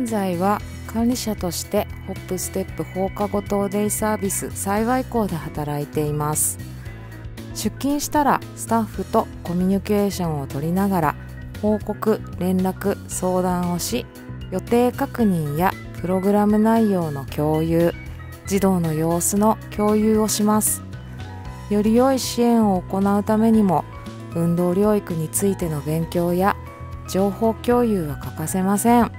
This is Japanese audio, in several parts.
現在は管理者としてホップステップ放課後等デイサービス幸い校で働いています。出勤したらスタッフとコミュニケーションを取りながら報告、連絡、相談をし、予定確認やプログラム内容の共有、児童の様子の共有をします。より良い支援を行うためにも運動療育についての勉強や情報共有は欠かせません。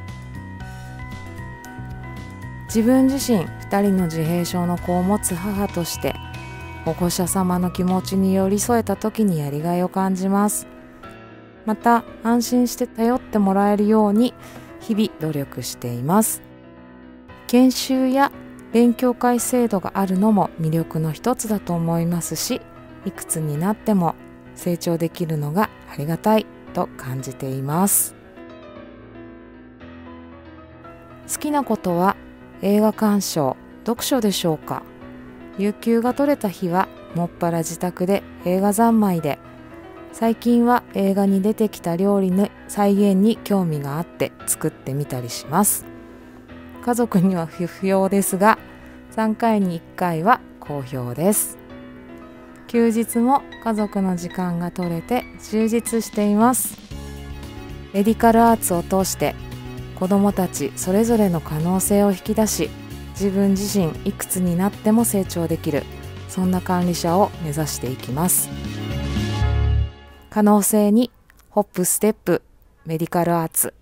自分自身2人の自閉症の子を持つ母として保護者様の気持ちに寄り添えた時にやりがいを感じます。また安心して頼ってもらえるように日々努力しています。研修や勉強会制度があるのも魅力の一つだと思いますし、いくつになっても成長できるのがありがたいと感じています。好きなことは映画鑑賞、読書でしょうか。有給が取れた日はもっぱら自宅で映画三昧で、最近は映画に出てきた料理の再現に興味があって作ってみたりします。家族には不評ですが3回に1回は好評です。休日も家族の時間が取れて充実しています。レディカルアーツを通して子どもたちそれぞれの可能性を引き出し、自分自身いくつになっても成長できる、そんな管理者を目指していきます。可能性にホップステップメディカルアーツ。